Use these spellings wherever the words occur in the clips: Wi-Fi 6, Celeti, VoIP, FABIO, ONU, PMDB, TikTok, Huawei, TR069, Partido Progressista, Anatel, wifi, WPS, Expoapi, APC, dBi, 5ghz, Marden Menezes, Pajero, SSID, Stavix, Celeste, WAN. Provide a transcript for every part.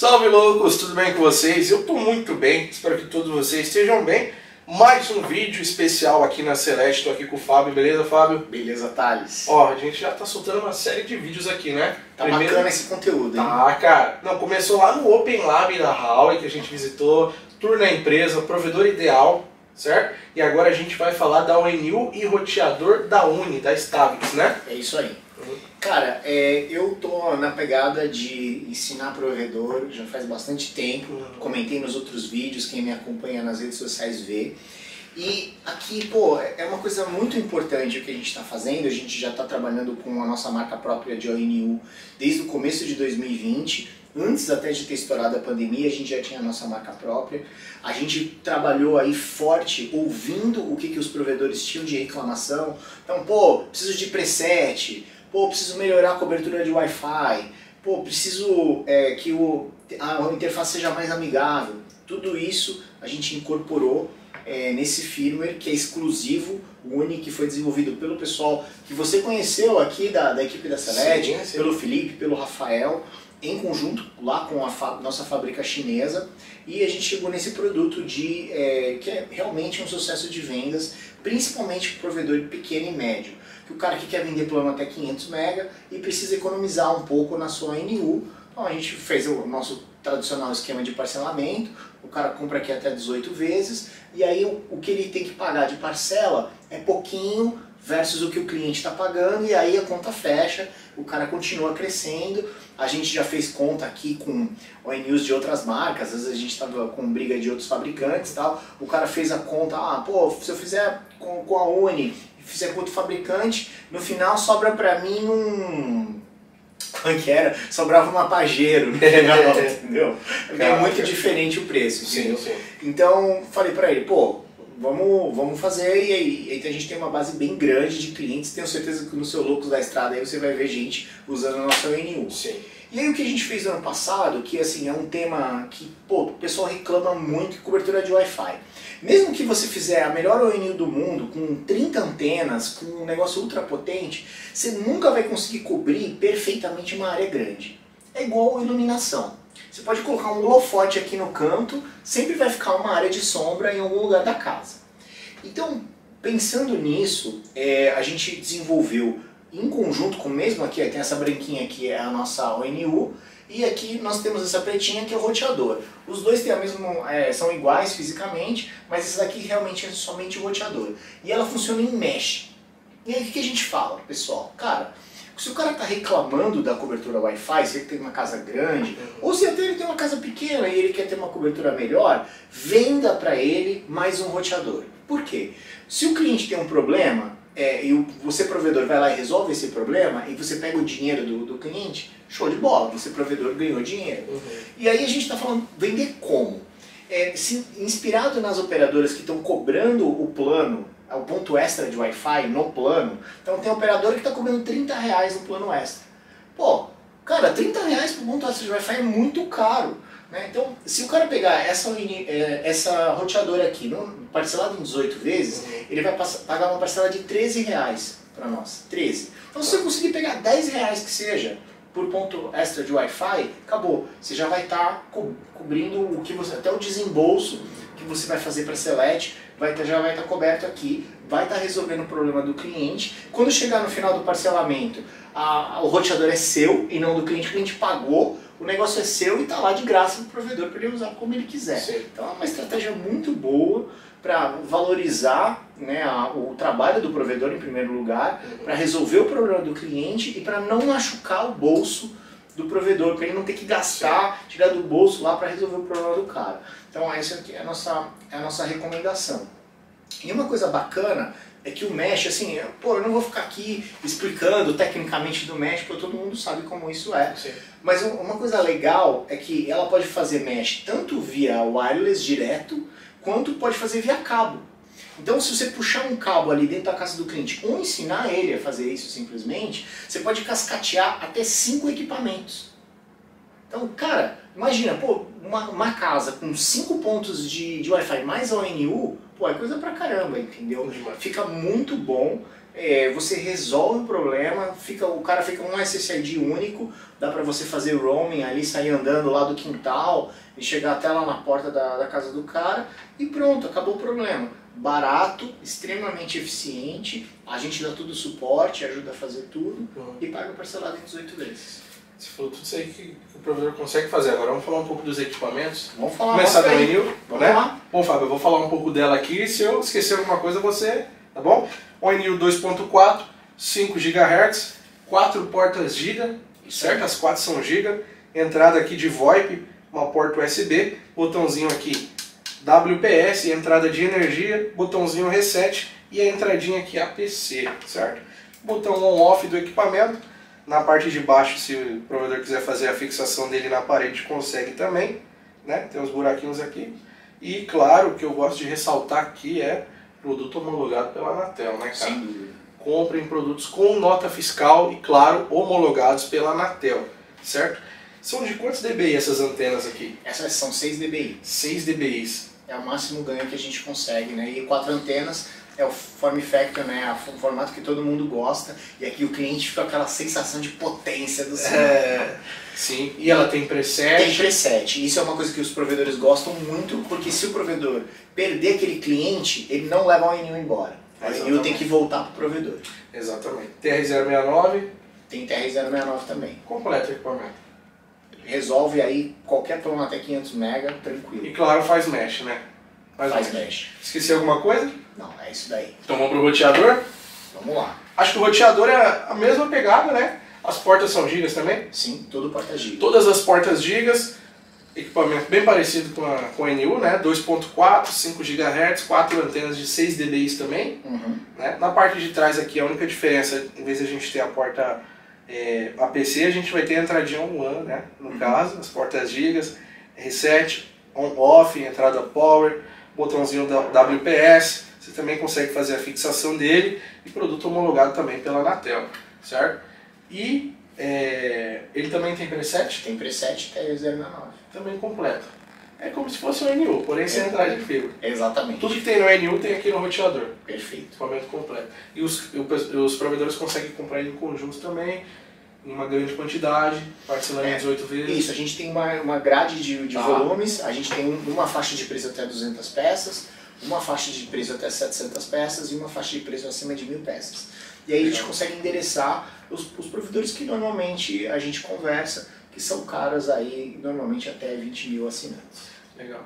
Salve loucos, tudo bem com vocês? Eu tô muito bem, espero que todos vocês estejam bem. Mais um vídeo especial aqui na Celeste, tô aqui com o Fábio, beleza Fábio? Beleza, Thales. Ó, a gente já tá soltando uma série de vídeos aqui, né? Tá bacana esse conteúdo, hein? Tá, cara. Não, começou lá no Open Lab da Huawei, que a gente visitou, tour na empresa, provedor ideal, certo? E agora a gente vai falar da ONU e roteador da da Stavix, né? É isso aí. Cara, eu tô na pegada de ensinar provedor já faz bastante tempo, comentei nos outros vídeos, quem me acompanha nas redes sociais vê. E aqui, pô, é uma coisa muito importante o que a gente está fazendo, a gente já está trabalhando com a nossa marca própria de ONU desde o começo de 2020, antes até de ter estourado a pandemia, a gente já tinha a nossa marca própria. A gente trabalhou aí forte, ouvindo o que os provedores tinham de reclamação. Então, pô, preciso de preset, pô, preciso melhorar a cobertura de Wi-Fi, pô, preciso que a interface seja mais amigável. Tudo isso a gente incorporou nesse firmware que é exclusivo, único, que foi desenvolvido pelo pessoal que você conheceu aqui da equipe da Celeti, pelo Felipe, pelo Rafael, em conjunto lá com a nossa fábrica chinesa, e a gente chegou nesse produto que é realmente um sucesso de vendas, principalmente para o provedor pequeno e médio, que o cara que quer vender plano até 500 mega e precisa economizar um pouco na sua ONU. Então a gente fez o nosso tradicional esquema de parcelamento, o cara compra aqui até 18 vezes, e aí o que ele tem que pagar de parcela é pouquinho versus o que o cliente está pagando, e aí a conta fecha, o cara continua crescendo. A gente já fez conta aqui com ONUs de outras marcas, às vezes a gente estava com briga de outros fabricantes e tal, o cara fez a conta, ah, pô, se eu fizer com a ONU, fizer com outro fabricante, no final sobra para mim sobrava uma Pajero, entendeu? É muito diferente o preço, entendeu? Sim, sim. Então, falei para ele, pô, Vamos fazer, e a gente tem uma base bem grande de clientes. Tenho certeza que no seu Loucos da Estrada aí você vai ver gente usando a nossa ONU. Sim. E aí o que a gente fez no ano passado, que assim, é um tema que pô, o pessoal reclama muito, cobertura de Wi-Fi. Mesmo que você fizer a melhor ONU do mundo, com 30 antenas, com um negócio ultra potente, você nunca vai conseguir cobrir perfeitamente uma área grande. É igual iluminação. Você pode colocar um holofote aqui no canto, sempre vai ficar uma área de sombra em algum lugar da casa. Então, pensando nisso, a gente desenvolveu em conjunto com o mesmo aqui, tem essa branquinha aqui, é a nossa ONU, e aqui nós temos essa pretinha que é o roteador. Os dois têm a mesma, são iguais fisicamente, mas esse daqui realmente é somente o roteador. E ela funciona em mesh. E aí o que a gente fala, pessoal? Cara, se o cara está reclamando da cobertura Wi-Fi, se ele tem uma casa grande, ou se até ele tem uma casa pequena e ele quer ter uma cobertura melhor, venda para ele mais um roteador. Por quê? Se o cliente tem um problema, e você provedor vai lá e resolve esse problema, e você pega o dinheiro do cliente, show de bola, você provedor ganhou dinheiro. Uhum. E aí a gente está falando, vender como? Inspirado nas operadoras que estão cobrando o plano, o ponto extra de Wi-Fi no plano. Então tem um operador que está cobrando R$30 no plano extra. Pô, cara, R$30 pro ponto extra de Wi-Fi é muito caro, né? Então, se o cara pegar essa roteadora aqui, parcelada em 18 vezes, ele vai pagar uma parcela de R$13 para nós. 13. Então se você conseguir pegar R$10 que seja por ponto extra de Wi-Fi, acabou. Você já vai estar cobrindo o que você, até o desembolso que você vai fazer para a Celeti, já vai estar coberto aqui, vai estar resolvendo o problema do cliente. Quando chegar no final do parcelamento, o roteador é seu e não do cliente, o cliente pagou, o negócio é seu e está lá de graça para o provedor para ele usar como ele quiser. Sim. Então é uma estratégia muito boa para valorizar, né, o trabalho do provedor em primeiro lugar, para resolver o problema do cliente e para não machucar o bolso do provedor, para ele não ter que gastar, tirar do bolso lá para resolver o problema do cara. Então essa aqui é a nossa recomendação. E uma coisa bacana é que o mesh, assim, eu não vou ficar aqui explicando tecnicamente do mesh, porque todo mundo sabe como isso é. Sim. Mas uma coisa legal é que ela pode fazer mesh tanto via wireless direto, quanto pode fazer via cabo. Então se você puxar um cabo ali dentro da casa do cliente ou ensinar ele a fazer isso simplesmente, você pode cascatear até 5 equipamentos. Então, cara, imagina, pô, uma casa com 5 pontos de Wi-Fi mais a ONU, pô, é coisa pra caramba, entendeu? Fica muito bom. você resolve o problema, o cara fica um SSID único, dá pra você fazer roaming ali, sair andando lá do quintal e chegar até lá na porta da casa do cara e pronto, acabou o problema. Barato, extremamente eficiente, a gente dá todo o suporte, ajuda a fazer tudo e paga parcelado em 18 vezes. Você falou tudo isso aí que o provedor consegue fazer. Agora vamos falar um pouco dos equipamentos. Vamos falar. Começar da ONU, né? Vamos lá. Bom, Fábio, eu vou falar um pouco dela aqui. Se eu esquecer alguma coisa, você... Tá bom? ONU 2.4, 5 GHz, 4 portas GIGA, certo? As 4 são GIGA. Entrada aqui de VoIP, uma porta USB, botãozinho aqui WPS, entrada de energia, botãozinho reset e a entradinha aqui APC, certo? Botão on-off do equipamento. Na parte de baixo, se o provedor quiser fazer a fixação dele na parede, consegue também, né? Tem uns buraquinhos aqui. E claro, o que eu gosto de ressaltar aqui é produto homologado pela Anatel, né, cara? Sim. Comprem produtos com nota fiscal e, claro, homologados pela Anatel, certo? São de quantos dBi essas antenas aqui? Essas são 6 dBi. 6 dBis. É o máximo ganho que a gente consegue, né? E 4 antenas... É o form factor, né? O formato que todo mundo gosta. E aqui o cliente fica com aquela sensação de potência do celular. É, sim. E ela tem preset. Tem preset. Isso é uma coisa que os provedores gostam muito, porque se o provedor perder aquele cliente, ele não leva o ONU embora. O ONU tem que voltar para o provedor. Exatamente. TR069. Tem TR069 também. Completo o equipamento. Resolve aí qualquer problema até 500 mega, tranquilo. E claro, faz mesh, né? Faz mesh. Esqueci alguma coisa? Não, é isso daí. Então vamos pro roteador? Vamos lá. Acho que o roteador é a mesma pegada, né? As portas são gigas também? Sim, tudo porta gigas. Todas as portas gigas, equipamento bem parecido com a ONU, né? 2.4, 5 GHz, 4 antenas de 6 dBi também. Uhum. Né? Na parte de trás aqui, a única diferença, em vez de a gente ter a porta APC, a gente vai ter a entradinha WAN, né? No caso, as portas gigas, reset, on-off, entrada power, botãozinho da WPS, você também consegue fazer a fixação dele e produto homologado também pela Anatel, certo? E ele também tem preset? Tem preset até 0.9. Também completo. É como se fosse um NU, porém sem entrada de fibra. Exatamente. Tudo que tem no NU tem aqui no roteador. Perfeito. Equipamento completo. E os provedores conseguem comprar ele em conjunto também, em uma grande quantidade, parcelando em 18 vezes. Isso, a gente tem uma grade de volumes, a gente tem uma faixa de preço até 200 peças, uma faixa de preço até 700 peças e uma faixa de preço acima de 1000 peças. E aí a gente consegue endereçar os provedores que normalmente a gente conversa, que são caras aí, normalmente até 20 mil assinantes. Legal.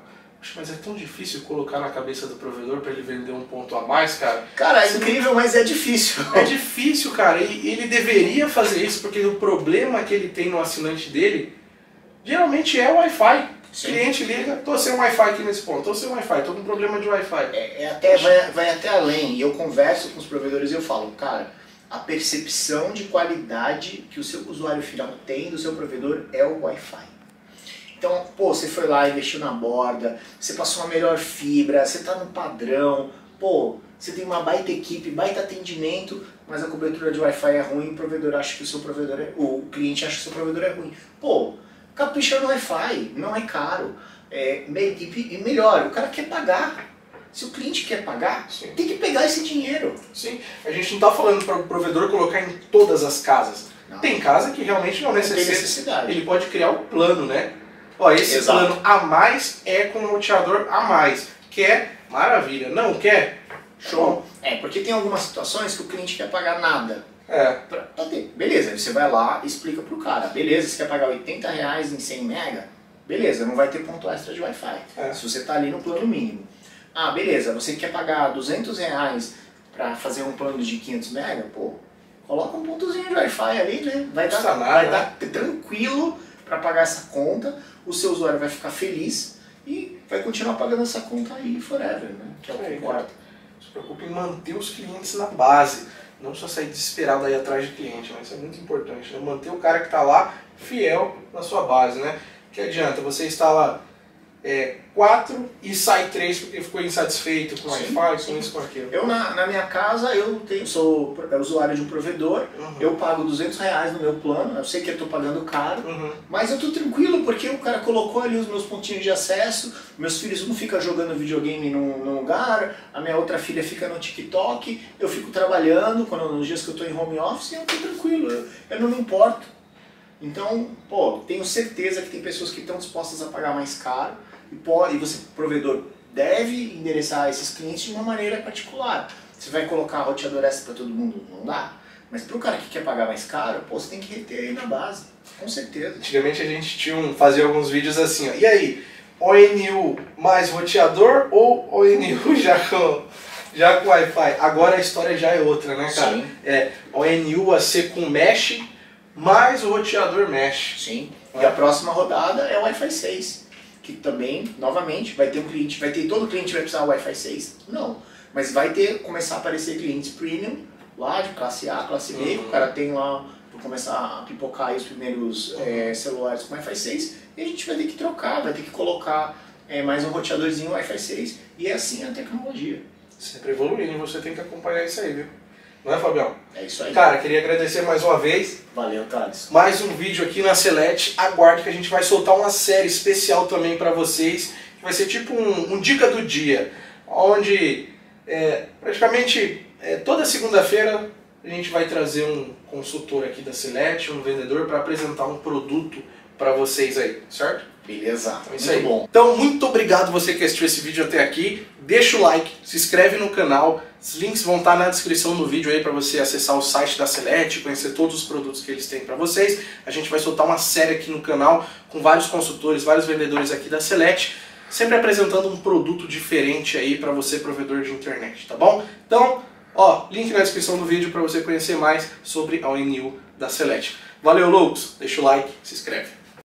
Mas é tão difícil colocar na cabeça do provedor para ele vender um ponto a mais, cara. Cara, é incrível, mas é difícil. É difícil, cara. Ele deveria fazer isso, porque o problema que ele tem no assinante dele, geralmente é o Wi-Fi. O cliente liga, tô sem Wi-Fi aqui nesse ponto, tô sem Wi-Fi, tô com problema de Wi-Fi. Vai até além. E eu converso com os provedores e eu falo, cara, a percepção de qualidade que o seu usuário final tem do seu provedor é o Wi-Fi. Então, pô, você foi lá, investiu na borda, você passou uma melhor fibra, você tá no padrão, pô, você tem uma baita equipe, baita atendimento, mas a cobertura de Wi-Fi é ruim, o provedor acha que o seu provedor é... o cliente acha que o seu provedor é ruim. Pô, capricha no Wi-Fi, não é caro, e melhor, o cara quer pagar. Se o cliente quer pagar, sim, tem que pegar esse dinheiro. Sim, a gente não tá falando para o provedor colocar em todas as casas. Não. Tem casa que realmente não necessita, ele pode criar um plano, né? Ó, esse plano a mais é com o roteador a mais. Quer? Maravilha. Não quer? Show. Porque tem algumas situações que o cliente quer pagar nada. Beleza, você vai lá e explica pro cara. Beleza, você quer pagar 80 reais em 100 mega? Beleza, não vai ter ponto extra de Wi-Fi. Se você tá ali no plano mínimo. Ah, beleza, você quer pagar 200 reais pra fazer um plano de 500 mega? Pô, coloca um pontozinho de Wi-Fi ali, né? Vai dar tranquilo pra pagar essa conta. O seu usuário vai ficar feliz e vai continuar pagando essa conta aí forever, né? Que é o que importa. Se preocupe em manter os clientes na base, não só sair desesperado aí atrás de cliente, mas isso é muito importante, né? Manter o cara que está lá fiel na sua base, né? Que adianta você instalar 4 e sai 3 porque ficou insatisfeito com o Wi-Fi, com isso, com aquilo. Eu na minha casa, eu sou usuário de um provedor, eu pago R$200 no meu plano, eu sei que eu estou pagando caro, mas eu estou tranquilo porque o cara colocou ali os meus pontinhos de acesso, meus filhos, um fica jogando videogame num lugar, a minha outra filha fica no TikTok, eu fico trabalhando nos dias que eu estou em home office, eu estou tranquilo, eu não me importo. Então, pô, tenho certeza que tem pessoas que estão dispostas a pagar mais caro, e você, provedor, deve endereçar esses clientes de uma maneira particular. Você vai colocar roteador extra para todo mundo? Não dá. Mas para o cara que quer pagar mais caro, pô, você tem que reter aí na base, com certeza. Antigamente a gente tinha fazia alguns vídeos assim, ó, e aí, ONU mais roteador ou ONU já com Wi-Fi? Agora a história já é outra, né, cara? Sim. É ONU a ser com mesh, mais o roteador mesh. Sim. É. E a próxima rodada é o Wi-Fi 6. Que também, novamente, vai ter um cliente, todo cliente vai precisar do Wi-Fi 6? Não, mas vai começar a aparecer clientes premium, lá de classe A, classe B, que o cara tem lá, para começar a pipocar aí os primeiros celulares com Wi-Fi 6, e a gente vai ter que trocar, vai ter que colocar mais um roteadorzinho Wi-Fi 6, e é assim a tecnologia. Sempre evoluindo, você tem que acompanhar isso aí, viu? Não é, Fabião? É isso aí. Cara, queria agradecer mais uma vez. Valeu, Thales. Mais um vídeo aqui na Celeti. Aguarde que a gente vai soltar uma série especial também para vocês. Que vai ser tipo um dica do dia. Onde praticamente toda segunda-feira a gente vai trazer um consultor aqui da Celeti, um vendedor, para apresentar um produto para vocês aí, certo? Beleza. Então, isso aí. Bom. Então, muito obrigado você que assistiu esse vídeo até aqui. Deixa o like, se inscreve no canal. Os links vão estar na descrição do vídeo aí para você acessar o site da Celeti, conhecer todos os produtos que eles têm para vocês. A gente vai soltar uma série aqui no canal com vários consultores, vários vendedores aqui da Celeti, sempre apresentando um produto diferente aí para você, provedor de internet, tá bom? Então, ó, link na descrição do vídeo para você conhecer mais sobre a ONU da Celeti. Valeu, loucos! Deixa o like, se inscreve.